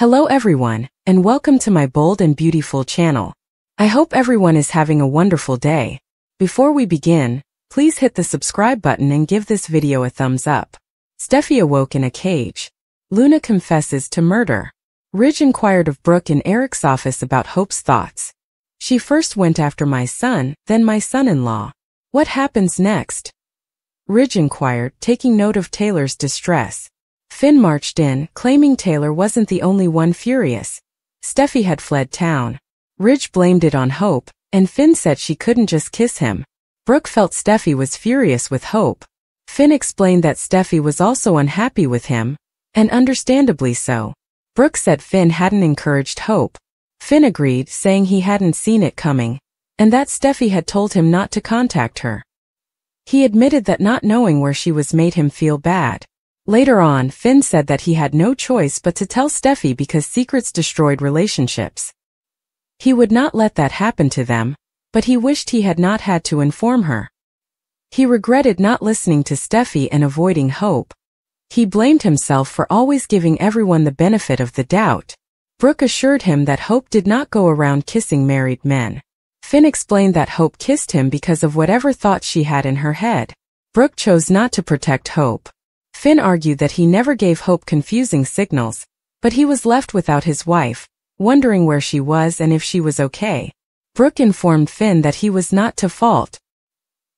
Hello everyone, and welcome to my Bold and Beautiful channel. I hope everyone is having a wonderful day. Before we begin, please hit the subscribe button and give this video a thumbs up. Steffy awoke in a cage. Luna confesses to murder. Ridge inquired of Brooke in Eric's office about Hope's thoughts. She first went after my son, then my son-in-law. What happens next? Ridge inquired, taking note of Taylor's distress. Finn marched in, claiming Taylor wasn't the only one furious. Steffy had fled town. Ridge blamed it on Hope, and Finn said she couldn't just kiss him. Brooke felt Steffy was furious with Hope. Finn explained that Steffy was also unhappy with him, and understandably so. Brooke said Finn hadn't encouraged Hope. Finn agreed, saying he hadn't seen it coming, and that Steffy had told him not to contact her. He admitted that not knowing where she was made him feel bad. Later on, Finn said that he had no choice but to tell Steffy because secrets destroyed relationships. He would not let that happen to them, but he wished he had not had to inform her. He regretted not listening to Steffy and avoiding Hope. He blamed himself for always giving everyone the benefit of the doubt. Brooke assured him that Hope did not go around kissing married men. Finn explained that Hope kissed him because of whatever thoughts she had in her head. Brooke chose not to protect Hope. Finn argued that he never gave Hope confusing signals, but he was left without his wife, wondering where she was and if she was okay. Brooke informed Finn that he was not to fault.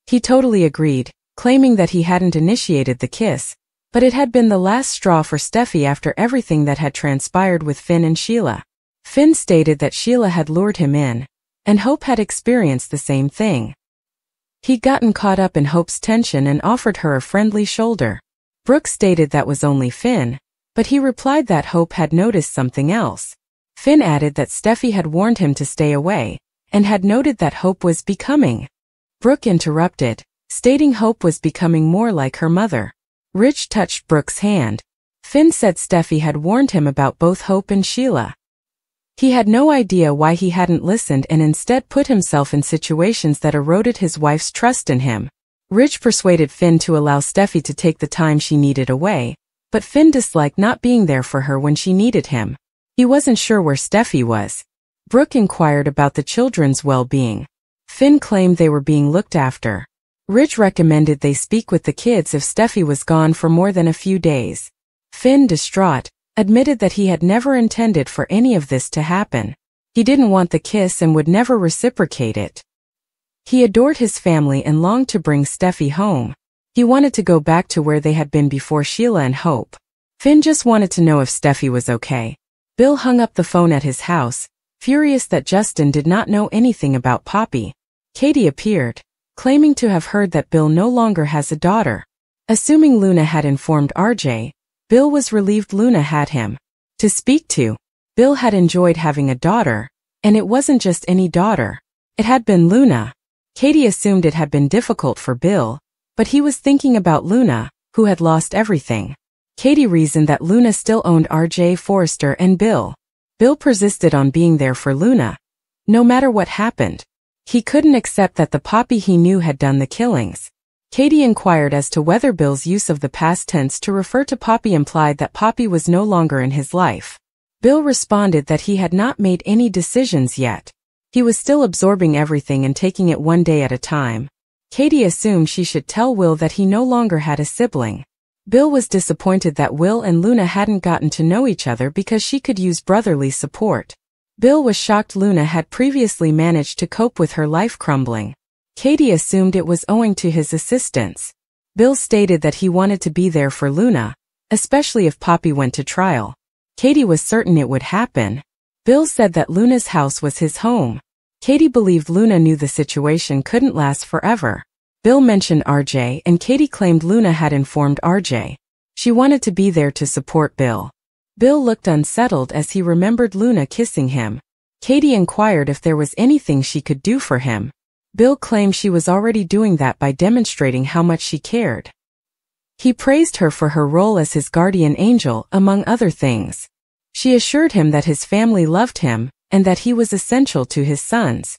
He totally agreed, claiming that he hadn't initiated the kiss, but it had been the last straw for Steffy after everything that had transpired with Finn and Sheila. Finn stated that Sheila had lured him in, and Hope had experienced the same thing. He'd gotten caught up in Hope's tension and offered her a friendly shoulder. Brooke stated that was only Finn, but he replied that Hope had noticed something else. Finn added that Steffy had warned him to stay away, and had noted that Hope was becoming. Brooke interrupted, stating Hope was becoming more like her mother. Ridge touched Brooke's hand. Finn said Steffy had warned him about both Hope and Sheila. He had no idea why he hadn't listened and instead put himself in situations that eroded his wife's trust in him. Ridge persuaded Finn to allow Steffy to take the time she needed away, but Finn disliked not being there for her when she needed him. He wasn't sure where Steffy was. Brooke inquired about the children's well-being. Finn claimed they were being looked after. Ridge recommended they speak with the kids if Steffy was gone for more than a few days. Finn, distraught, admitted that he had never intended for any of this to happen. He didn't want the kiss and would never reciprocate it. He adored his family and longed to bring Steffy home. He wanted to go back to where they had been before Sheila and Hope. Finn just wanted to know if Steffy was okay. Bill hung up the phone at his house, furious that Justin did not know anything about Poppy. Katie appeared, claiming to have heard that Bill no longer has a daughter. Assuming Luna had informed RJ, Bill was relieved Luna had him to speak to. Bill had enjoyed having a daughter, and it wasn't just any daughter. It had been Luna. Katie assumed it had been difficult for Bill, but he was thinking about Luna, who had lost everything. Katie reasoned that Luna still owned RJ Forrester and Bill. Bill persisted on being there for Luna, no matter what happened. He couldn't accept that the Poppy he knew had done the killings. Katie inquired as to whether Bill's use of the past tense to refer to Poppy implied that Poppy was no longer in his life. Bill responded that he had not made any decisions yet. He was still absorbing everything and taking it one day at a time. Katie assumed she should tell Will that he no longer had a sibling. Bill was disappointed that Will and Luna hadn't gotten to know each other because she could use brotherly support. Bill was shocked Luna had previously managed to cope with her life crumbling. Katie assumed it was owing to his assistance. Bill stated that he wanted to be there for Luna, especially if Poppy went to trial. Katie was certain it would happen. Bill said that Luna's house was his home. Katie believed Luna knew the situation couldn't last forever. Bill mentioned RJ and Katie claimed Luna had informed RJ. She wanted to be there to support Bill. Bill looked unsettled as he remembered Luna kissing him. Katie inquired if there was anything she could do for him. Bill claimed she was already doing that by demonstrating how much she cared. He praised her for her role as his guardian angel, among other things. She assured him that his family loved him, and that he was essential to his sons.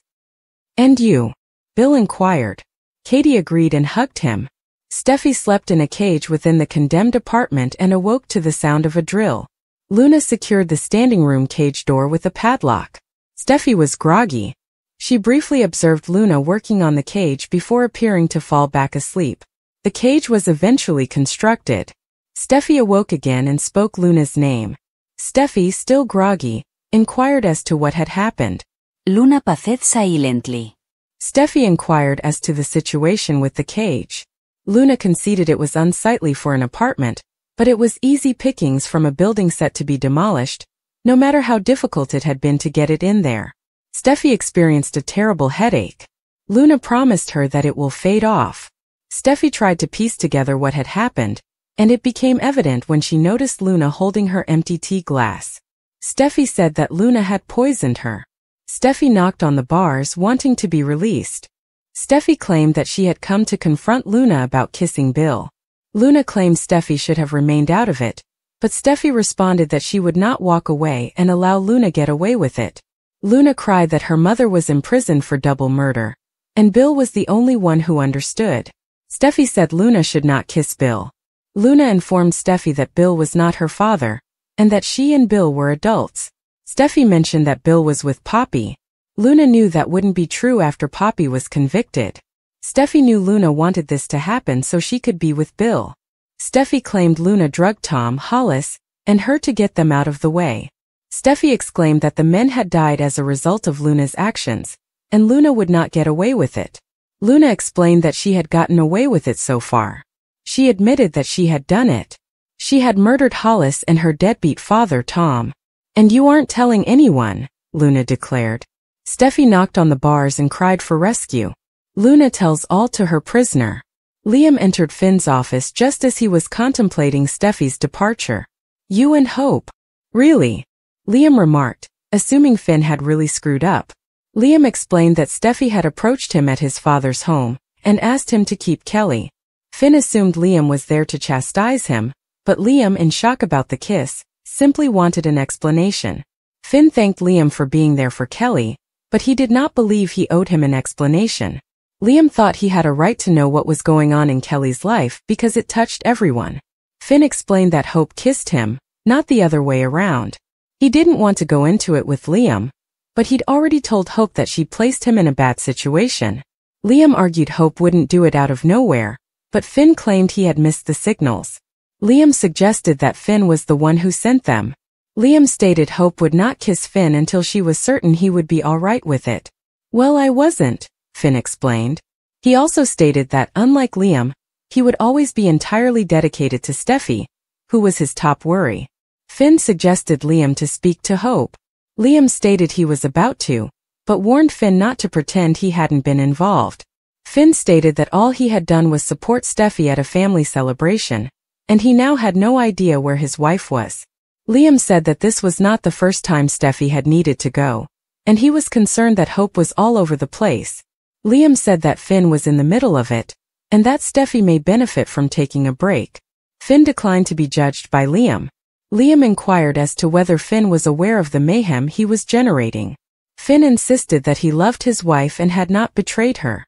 "And you?" Bill inquired. Katie agreed and hugged him. Steffy slept in a cage within the condemned apartment and awoke to the sound of a drill. Luna secured the standing room cage door with a padlock. Steffy was groggy. She briefly observed Luna working on the cage before appearing to fall back asleep. The cage was eventually constructed. Steffy awoke again and spoke Luna's name. Steffy, still groggy, inquired as to what had happened. Luna pathed silently. Steffy inquired as to the situation with the cage. Luna conceded it was unsightly for an apartment, but it was easy pickings from a building set to be demolished, no matter how difficult it had been to get it in there. Steffy experienced a terrible headache. Luna promised her that it will fade off. Steffy tried to piece together what had happened, and it became evident when she noticed Luna holding her empty tea glass. Steffy said that Luna had poisoned her. Steffy knocked on the bars, wanting to be released. Steffy claimed that she had come to confront Luna about kissing Bill. Luna claimed Steffy should have remained out of it, but Steffy responded that she would not walk away and allow Luna get away with it. Luna cried that her mother was imprisoned for double murder, and Bill was the only one who understood. Steffy said Luna should not kiss Bill. Luna informed Steffy that Bill was not her father, and that she and Bill were adults. Steffy mentioned that Bill was with Poppy. Luna knew that wouldn't be true after Poppy was convicted. Steffy knew Luna wanted this to happen so she could be with Bill. Steffy claimed Luna drugged Tom, Hollis, and her to get them out of the way. Steffy exclaimed that the men had died as a result of Luna's actions, and Luna would not get away with it. Luna explained that she had gotten away with it so far. She admitted that she had done it. She had murdered Hollis and her deadbeat father, Tom. "And you aren't telling anyone," Luna declared. Steffy knocked on the bars and cried for rescue. Luna tells all to her prisoner. Liam entered Finn's office just as he was contemplating Steffy's departure. "You and Hope. Really?" Liam remarked, assuming Finn had really screwed up. Liam explained that Steffy had approached him at his father's home and asked him to keep Kelly. Finn assumed Liam was there to chastise him, but Liam, in shock about the kiss, simply wanted an explanation. Finn thanked Liam for being there for Kelly, but he did not believe he owed him an explanation. Liam thought he had a right to know what was going on in Kelly's life because it touched everyone. Finn explained that Hope kissed him, not the other way around. He didn't want to go into it with Liam, but he'd already told Hope that she placed him in a bad situation. Liam argued Hope wouldn't do it out of nowhere, but Finn claimed he had missed the signals. Liam suggested that Finn was the one who sent them. Liam stated Hope would not kiss Finn until she was certain he would be all right with it. "Well, I wasn't," Finn explained. He also stated that, unlike Liam, he would always be entirely dedicated to Steffy, who was his top worry. Finn suggested Liam to speak to Hope. Liam stated he was about to, but warned Finn not to pretend he hadn't been involved. Finn stated that all he had done was support Steffy at a family celebration, and he now had no idea where his wife was. Liam said that this was not the first time Steffy had needed to go, and he was concerned that Hope was all over the place. Liam said that Finn was in the middle of it, and that Steffy may benefit from taking a break. Finn declined to be judged by Liam. Liam inquired as to whether Finn was aware of the mayhem he was generating. Finn insisted that he loved his wife and had not betrayed her.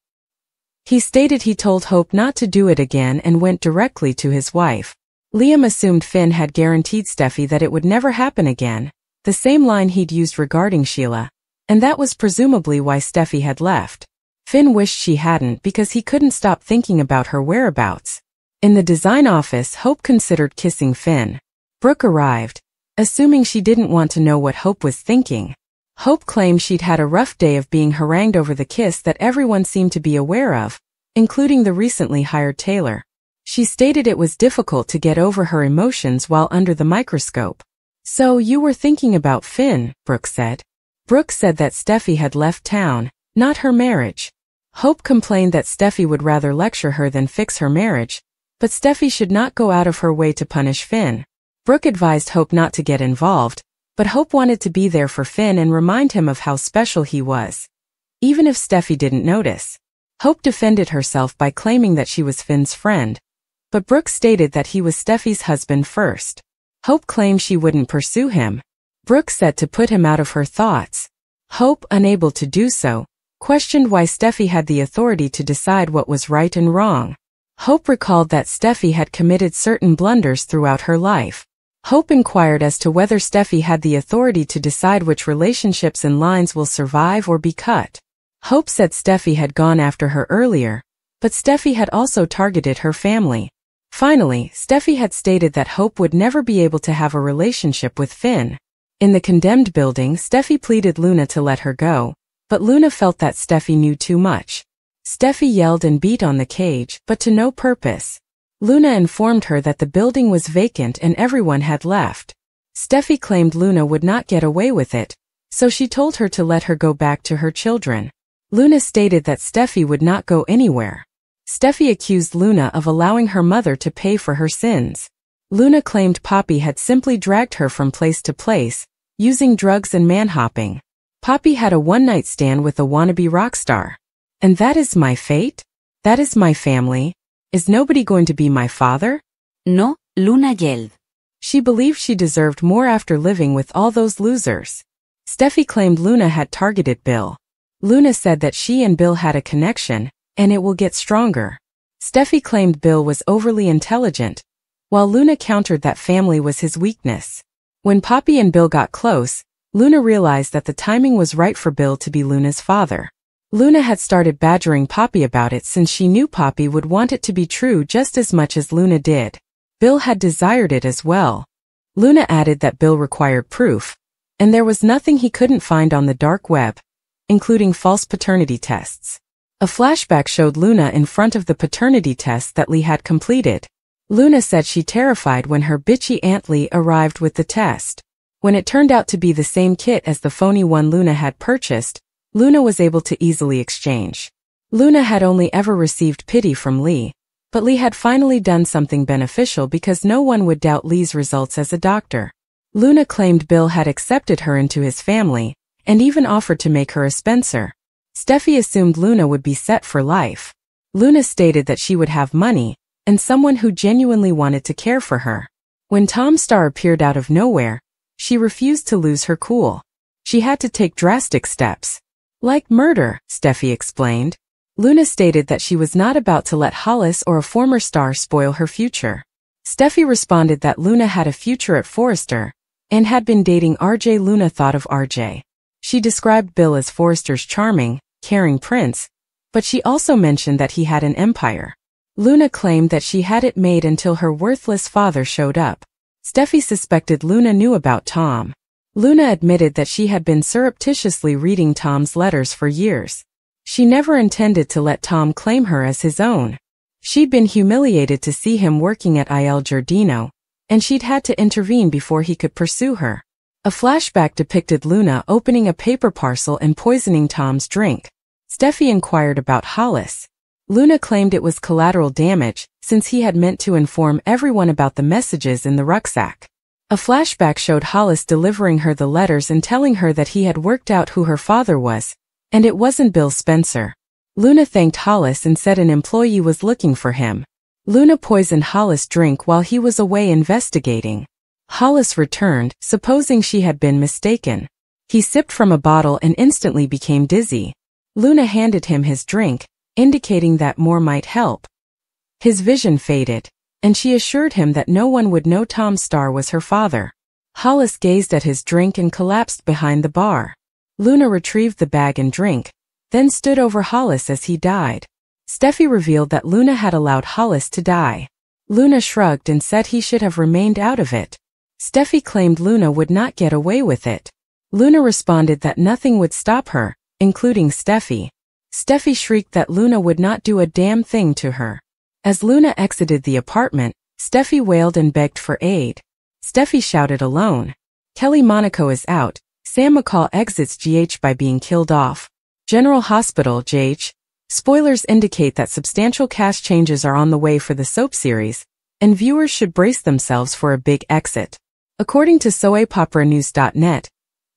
He stated he told Hope not to do it again and went directly to his wife. Liam assumed Finn had guaranteed Steffy that it would never happen again, the same line he'd used regarding Sheila, and that was presumably why Steffy had left. Finn wished she hadn't because he couldn't stop thinking about her whereabouts. In the design office, Hope considered kissing Finn. Brooke arrived, assuming she didn't want to know what Hope was thinking. Hope claimed she'd had a rough day of being harangued over the kiss that everyone seemed to be aware of, including the recently hired Taylor. She stated it was difficult to get over her emotions while under the microscope. "So you were thinking about Finn," Brooke said. Brooke said that Steffy had left town, not her marriage. Hope complained that Steffy would rather lecture her than fix her marriage, but Steffy should not go out of her way to punish Finn. Brooke advised Hope not to get involved, but Hope wanted to be there for Finn and remind him of how special he was, even if Steffy didn't notice. Hope defended herself by claiming that she was Finn's friend, but Brooke stated that he was Steffy's husband first. Hope claimed she wouldn't pursue him. Brooke said to put him out of her thoughts. Hope, unable to do so, questioned why Steffy had the authority to decide what was right and wrong. Hope recalled that Steffy had committed certain blunders throughout her life. Hope inquired as to whether Steffy had the authority to decide which relationships and lines will survive or be cut. Hope said Steffy had gone after her earlier, but Steffy had also targeted her family. Finally, Steffy had stated that Hope would never be able to have a relationship with Finn. In the condemned building, Steffy pleaded Luna to let her go, but Luna felt that Steffy knew too much. Steffy yelled and beat on the cage, but to no purpose. Luna informed her that the building was vacant and everyone had left. Steffy claimed Luna would not get away with it, so she told her to let her go back to her children. Luna stated that Steffy would not go anywhere. Steffy accused Luna of allowing her mother to pay for her sins. Luna claimed Poppy had simply dragged her from place to place, using drugs and manhopping. Poppy had a one-night stand with a wannabe rock star. And that is my fate? That is my family? Is nobody going to be my father? No, Luna yelled. She believed she deserved more after living with all those losers. Steffy claimed Luna had targeted Bill. Luna said that she and Bill had a connection, and it will get stronger. Steffy claimed Bill was overly intelligent, while Luna countered that family was his weakness. When Poppy and Bill got close, Luna realized that the timing was right for Bill to be Luna's father. Luna had started badgering Poppy about it since she knew Poppy would want it to be true just as much as Luna did. Bill had desired it as well. Luna added that Bill required proof, and there was nothing he couldn't find on the dark web, including false paternity tests. A flashback showed Luna in front of the paternity test that Lee had completed. Luna said she was terrified when her bitchy aunt Lee arrived with the test. When it turned out to be the same kit as the phony one Luna had purchased, Luna was able to easily exchange. Luna had only ever received pity from Lee, but Lee had finally done something beneficial because no one would doubt Lee's results as a doctor. Luna claimed Bill had accepted her into his family, and even offered to make her a Spencer. Steffy assumed Luna would be set for life. Luna stated that she would have money, and someone who genuinely wanted to care for her. When Tom Starr appeared out of nowhere, she refused to lose her cool. She had to take drastic steps. Like murder, Steffy explained. Luna stated that she was not about to let Hollis or a former star spoil her future. Steffy responded that Luna had a future at Forrester, and had been dating RJ. Luna thought of RJ. She described Bill as Forrester's charming, caring prince, but she also mentioned that he had an empire. Luna claimed that she had it made until her worthless father showed up. Steffy suspected Luna knew about Tom. Luna admitted that she had been surreptitiously reading Tom's letters for years. She never intended to let Tom claim her as his own. She'd been humiliated to see him working at Il Giardino, and she'd had to intervene before he could pursue her. A flashback depicted Luna opening a paper parcel and poisoning Tom's drink. Steffy inquired about Hollis. Luna claimed it was collateral damage, since he had meant to inform everyone about the messages in the rucksack. A flashback showed Hollis delivering her the letters and telling her that he had worked out who her father was, and it wasn't Bill Spencer. Luna thanked Hollis and said an employee was looking for him. Luna poisoned Hollis' drink while he was away investigating. Hollis returned, supposing she had been mistaken. He sipped from a bottle and instantly became dizzy. Luna handed him his drink, indicating that more might help. His vision faded, and she assured him that no one would know Tom Starr was her father. Hollis gazed at his drink and collapsed behind the bar. Luna retrieved the bag and drink, then stood over Hollis as he died. Steffy revealed that Luna had allowed Hollis to die. Luna shrugged and said he should have remained out of it. Steffy claimed Luna would not get away with it. Luna responded that nothing would stop her, including Steffy. Steffy shrieked that Luna would not do a damn thing to her. As Luna exited the apartment, Steffy wailed and begged for aid. Steffy shouted alone. Kelly Monaco is out. Sam McCall exits GH by being killed off. General Hospital GH. Spoilers indicate that substantial cast changes are on the way for the soap series, and viewers should brace themselves for a big exit. According to soapoperanews.net,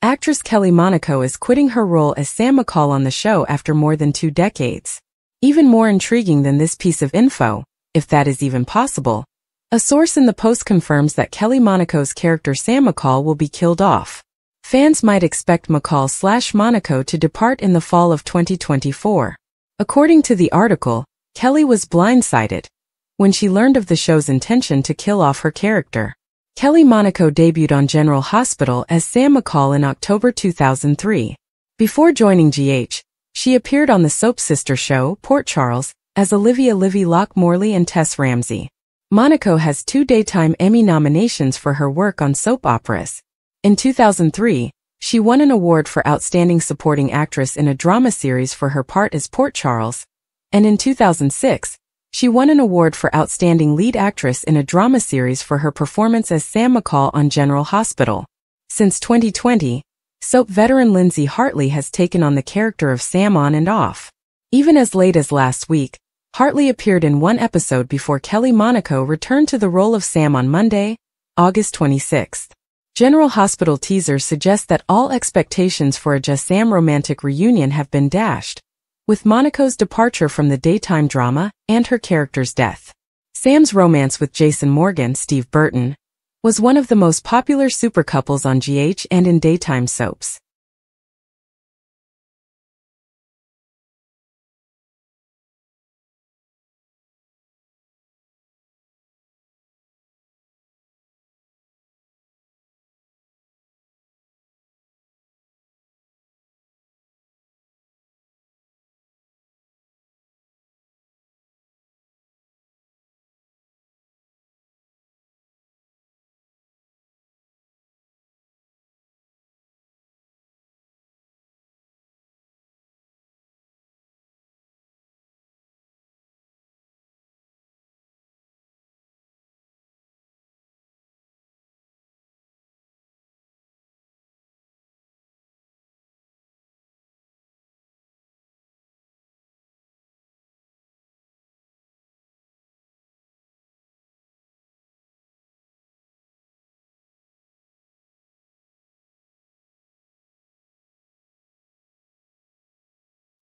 actress Kelly Monaco is quitting her role as Sam McCall on the show after more than 2 decades. Even more intriguing than this piece of info, if that is even possible, a source in the Post confirms that Kelly Monaco's character Sam McCall will be killed off. Fans might expect McCall/Monaco to depart in the fall of 2024. According to the article, Kelly was blindsided when she learned of the show's intention to kill off her character. Kelly Monaco debuted on General Hospital as Sam McCall in October 2003. Before joining GH, she appeared on the soap sister show, Port Charles, as Olivia Livy Locke Morley and Tess Ramsey. Monaco has 2 daytime Emmy nominations for her work on soap operas. In 2003, she won an award for Outstanding Supporting Actress in a Drama Series for her part as Port Charles, and in 2006, she won an award for Outstanding Lead Actress in a Drama Series for her performance as Sam McCall on General Hospital. Since 2020, soap veteran Lindsay Hartley has taken on the character of Sam on and off. Even as late as last week, Hartley appeared in 1 episode before Kelly Monaco returned to the role of Sam on Monday, August 26. General Hospital teasers suggest that all expectations for a Just-Sam romantic reunion have been dashed, with Monaco's departure from the daytime drama and her character's death. Sam's romance with Jason Morgan, Steve Burton, was one of the most popular supercouples on GH and in daytime soaps.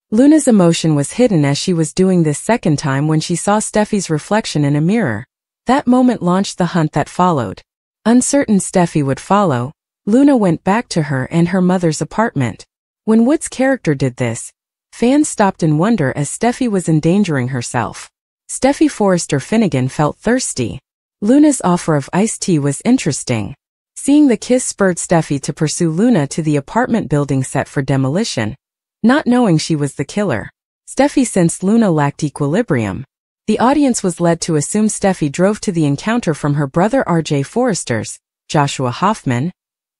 Luna's emotion was hidden as she was doing this second time when she saw Steffy's reflection in a mirror. That moment launched the hunt that followed. Uncertain Steffy would follow, Luna went back to her and her mother's apartment. When Wood's character did this, fans stopped in wonder as Steffy was endangering herself. Steffy Forrester Finnegan felt thirsty. Luna's offer of iced tea was interesting. Seeing the kiss spurred Steffy to pursue Luna to the apartment building set for demolition, not knowing she was the killer. Steffy sensed Luna lacked equilibrium. The audience was led to assume Steffy drove to the encounter from her brother RJ Forrester's, Joshua Hoffman,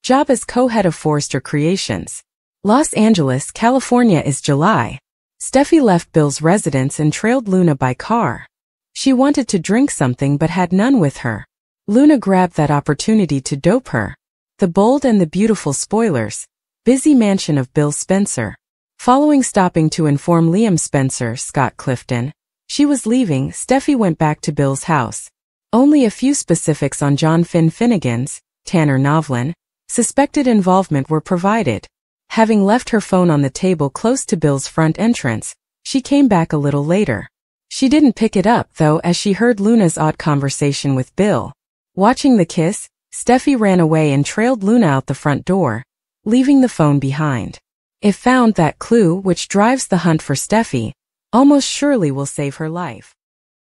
job as co-head of Forrester Creations. Los Angeles, California is July. Steffy left Bill's residence and trailed Luna by car. She wanted to drink something but had none with her. Luna grabbed that opportunity to dope her. The Bold and the Beautiful spoilers, busy mansion of Bill Spencer. Following stopping to inform Liam Spencer, Scott Clifton, she was leaving, Steffy went back to Bill's house. Only a few specifics on John Finn Finnegan's, Tanner Novlan, suspected involvement were provided. Having left her phone on the table close to Bill's front entrance, she came back a little later. She didn't pick it up, though, as she heard Luna's odd conversation with Bill. Watching the kiss, Steffy ran away and trailed Luna out the front door, leaving the phone behind. If found, that clue, which drives the hunt for Steffy, almost surely will save her life.